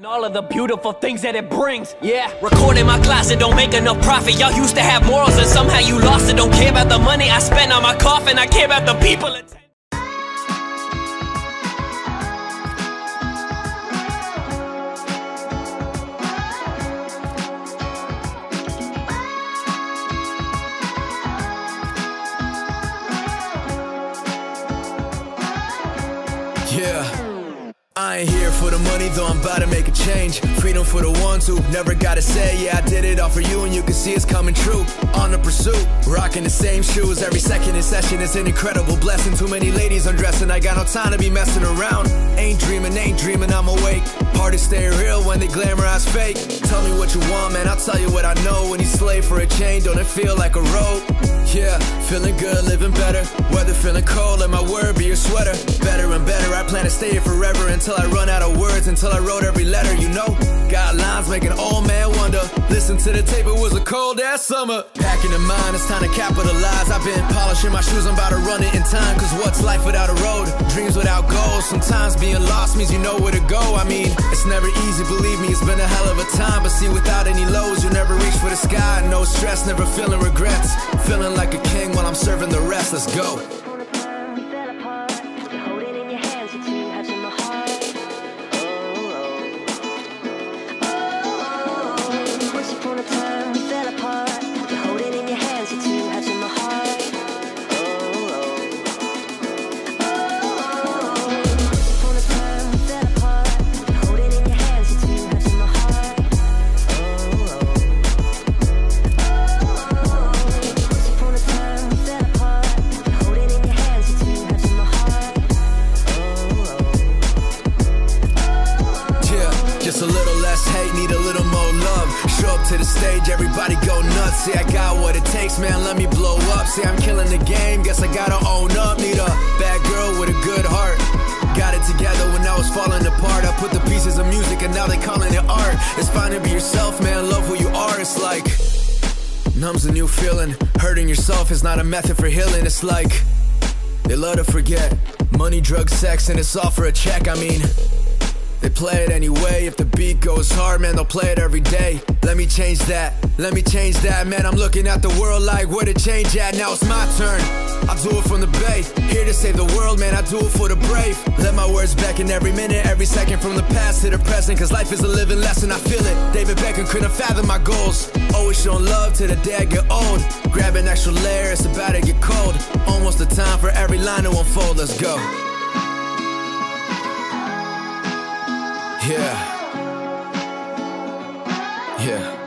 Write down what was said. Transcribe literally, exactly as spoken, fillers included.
And all of the beautiful things that it brings, yeah. Recording my closet, don't make enough profit. Y'all used to have morals and somehow you lost it. Don't care about the money I spent on my coffin. I care about the people. Yeah. I ain't here for the money, though I'm about to make a change. Freedom for the ones who never gotta say, yeah, I did it all for you, and you can see it's coming true. On the pursuit, rocking the same shoes. Every second in session is an incredible blessing. Too many ladies undressing, I got no time to be messing around. Ain't dreaming, ain't dreaming, I'm awake. Hard to stay real when they glamorize fake. Tell me what you want, man, I'll tell you what I know. When you slave for a chain, don't it feel like a rope? Yeah, feeling good, living better. Weather feeling cold, let my word be your sweater. Better and better, I plan to stay here forever. Until I run out of words, until I wrote every letter, you know. Got lines make an old man wonder. Listen to the tape, it was a cold ass summer. Packing in mind, it's time to capitalize. I've been polishing my shoes, I'm about to run it in time. Cause what's life without a road? Dreams without goals. Sometimes being lost means you know where to go. I mean, it's never easy, believe me, it's been a hell of a time. But see, without any lows, you never reach for the sky. No stress, never feeling regrets. Feeling like a king while I'm serving the rest, let's go. Just a little less hate, need a little more love. Show up to the stage, everybody go nuts. See, I got what it takes, man, let me blow up. See, I'm killing the game, guess I gotta own up. Need a bad girl with a good heart. Got it together when I was falling apart. I put the pieces of music and now they calling it art. It's fine to be yourself, man, love who you are. It's like, numbs a new feeling. Hurting yourself is not a method for healing. It's like, they love to forget. Money, drugs, sex, and it's all for a check, I mean. They play it anyway, if the beat goes hard, man, they'll play it every day. Let me change that, let me change that, man, I'm looking at the world like where to change at, now it's my turn. I do it from the Bay, here to save the world, man, I do it for the brave. Let my words back in every minute, every second, from the past to the present, cause life is a living lesson, I feel it. David Beckham couldn't fathom my goals, always showing love till the day I get old. Grab an extra layer, it's about to get cold, almost the time for every line to unfold, let's go. Yeah. Yeah.